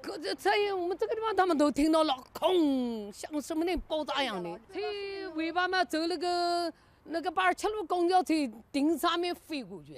各种声音，我们这个地方他们都听到了，空像什么那爆炸一样的。它尾巴嘛，走那个826公交车顶上面飞过去。